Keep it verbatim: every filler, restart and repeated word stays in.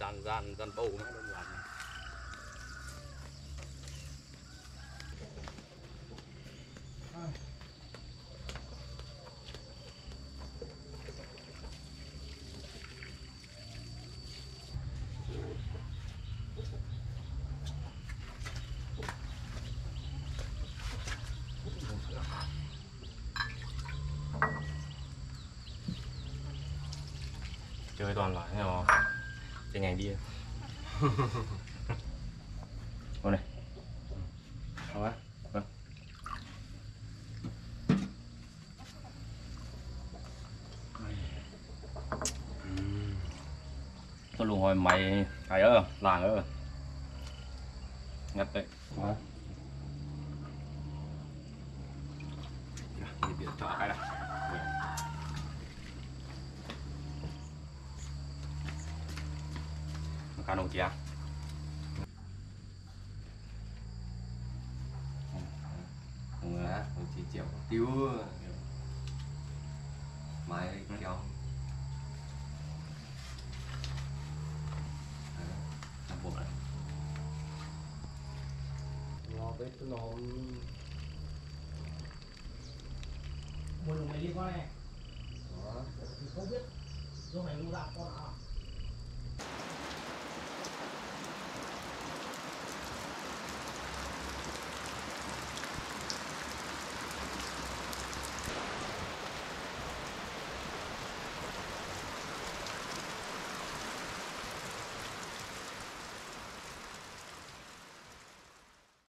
dàn dàn dàn bầu mà đơn giản. Chơi toàn loại này mà chơi ngành bia. Ngồi này. Không á? Vâng. Tôi luôn hỏi mày cái ơ, làng ơ. Ngặt đấy. Hả? Đi biệt thọ cái này. Cá nấu chả. Không á, không chỉ chèo tiêu. Mai kéo. Làm bộ này. Nó biết nó. Buồn mày đi con này. Đó. Không biết. Lúc này nó làm con à.